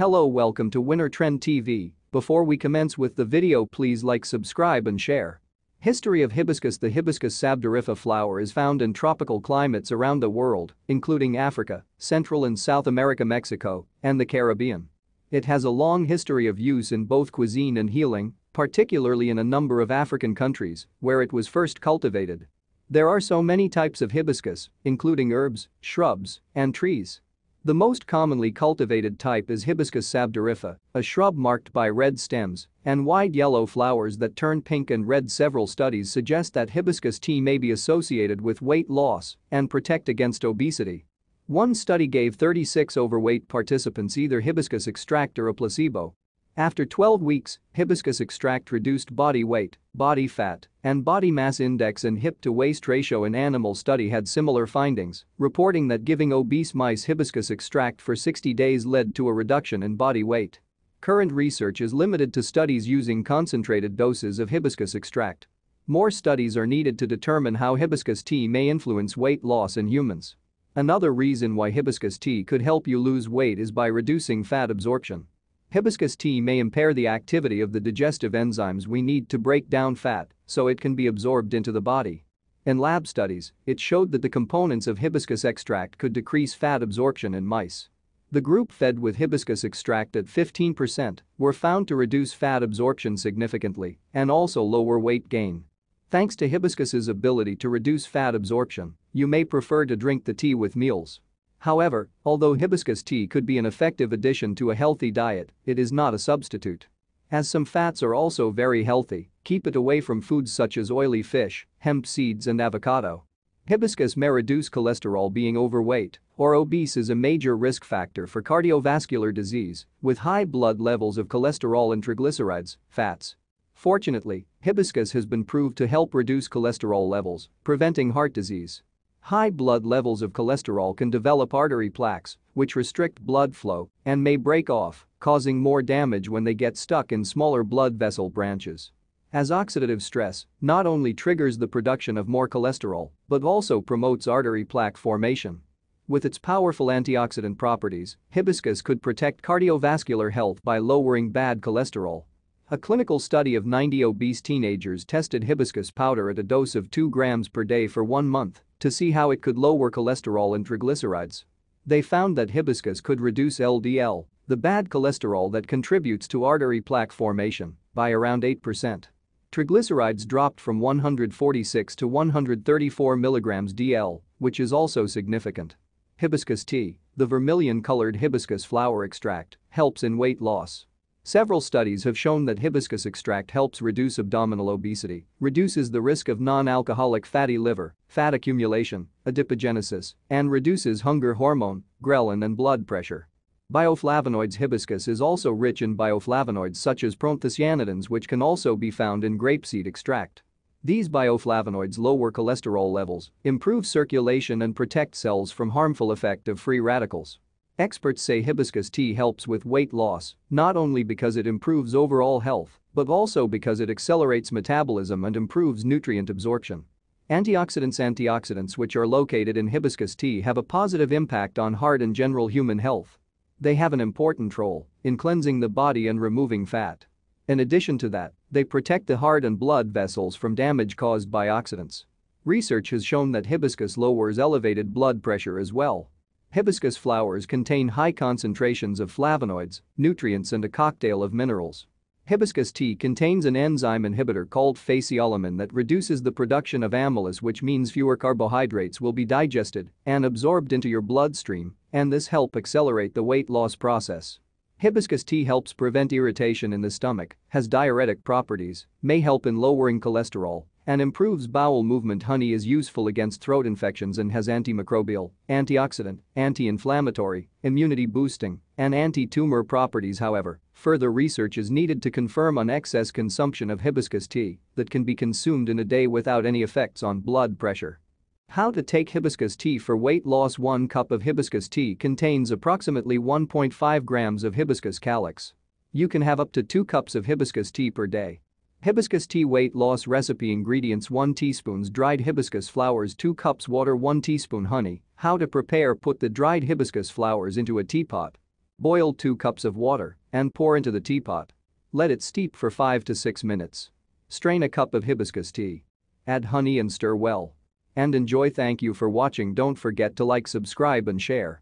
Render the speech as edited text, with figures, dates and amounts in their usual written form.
Hello, welcome to Winner Trend TV. Before we commence with the video, please like, subscribe and share. History of hibiscus. The Hibiscus sabdariffa flower is found in tropical climates around the world, including Africa, Central and South America, Mexico, and the Caribbean. It has a long history of use in both cuisine and healing, particularly in a number of African countries where it was first cultivated. There are so many types of hibiscus, including herbs, shrubs, and trees. The most commonly cultivated type is Hibiscus sabdariffa, a shrub marked by red stems and wide yellow flowers that turn pink and red. Several studies suggest that hibiscus tea may be associated with weight loss and protect against obesity. One study gave 36 overweight participants either hibiscus extract or a placebo. After 12 weeks, hibiscus extract reduced body weight, body fat, and body mass index, and hip-to-waist ratio. An animal study had similar findings, reporting that giving obese mice hibiscus extract for 60 days led to a reduction in body weight. Current research is limited to studies using concentrated doses of hibiscus extract. More studies are needed to determine how hibiscus tea may influence weight loss in humans. Another reason why hibiscus tea could help you lose weight is by reducing fat absorption. Hibiscus tea may impair the activity of the digestive enzymes we need to break down fat so it can be absorbed into the body. In lab studies, it showed that the components of hibiscus extract could decrease fat absorption in mice. The group fed with hibiscus extract at 15% were found to reduce fat absorption significantly and also lower weight gain. Thanks to hibiscus's ability to reduce fat absorption, you may prefer to drink the tea with meals. However, although hibiscus tea could be an effective addition to a healthy diet, it is not a substitute. As some fats are also very healthy, keep it away from foods such as oily fish, hemp seeds and avocado. Hibiscus may reduce cholesterol. Being overweight or obese is a major risk factor for cardiovascular disease, with high blood levels of cholesterol and triglycerides, fats. Fortunately, hibiscus has been proved to help reduce cholesterol levels, preventing heart disease. High blood levels of cholesterol can develop artery plaques, which restrict blood flow and may break off, causing more damage when they get stuck in smaller blood vessel branches. As oxidative stress not only triggers the production of more cholesterol but also promotes artery plaque formation. With its powerful antioxidant properties, hibiscus could protect cardiovascular health by lowering bad cholesterol. A clinical study of 90 obese teenagers tested hibiscus powder at a dose of 2 grams per day for 1 month to see how it could lower cholesterol and triglycerides. They found that hibiscus could reduce LDL, the bad cholesterol that contributes to artery plaque formation, by around 8%. Triglycerides dropped from 146 to 134 mg DL, which is also significant. Hibiscus tea, the vermilion-colored hibiscus flower extract, helps in weight loss. Several studies have shown that hibiscus extract helps reduce abdominal obesity, reduces the risk of non-alcoholic fatty liver, fat accumulation, adipogenesis, and reduces hunger hormone, ghrelin, and blood pressure. Bioflavonoids. Hibiscus is also rich in bioflavonoids such as proanthocyanidins, which can also be found in grapeseed extract. These bioflavonoids lower cholesterol levels, improve circulation, and protect cells from harmful effect of free radicals. Experts say hibiscus tea helps with weight loss, not only because it improves overall health, but also because it accelerates metabolism and improves nutrient absorption. Antioxidants. Antioxidants which are located in hibiscus tea have a positive impact on heart and general human health. They have an important role in cleansing the body and removing fat. In addition to that, they protect the heart and blood vessels from damage caused by oxidants. Research has shown that hibiscus lowers elevated blood pressure as well. Hibiscus flowers contain high concentrations of flavonoids, nutrients, and a cocktail of minerals. Hibiscus tea contains an enzyme inhibitor called phaseolamin that reduces the production of amylase, which means fewer carbohydrates will be digested and absorbed into your bloodstream, and this helps accelerate the weight loss process. Hibiscus tea helps prevent irritation in the stomach, has diuretic properties, may help in lowering cholesterol, and improves bowel movement. Honey is useful against throat infections and has antimicrobial, antioxidant, anti-inflammatory, immunity-boosting, and anti-tumor properties. However, further research is needed to confirm on excess consumption of hibiscus tea that can be consumed in a day without any effects on blood pressure. How to take hibiscus tea for weight loss. 1 cup of hibiscus tea contains approximately 1.5 grams of hibiscus calyx. You can have up to 2 cups of hibiscus tea per day. Hibiscus tea weight loss recipe. Ingredients: 1 teaspoon dried hibiscus flowers, 2 cups water, 1 teaspoon honey. How to prepare: put the dried hibiscus flowers into a teapot. Boil 2 cups of water and pour into the teapot. Let it steep for 5 to 6 minutes. Strain a cup of hibiscus tea. Add honey and stir well. And enjoy. Thank you for watching. Don't forget to like, subscribe and share.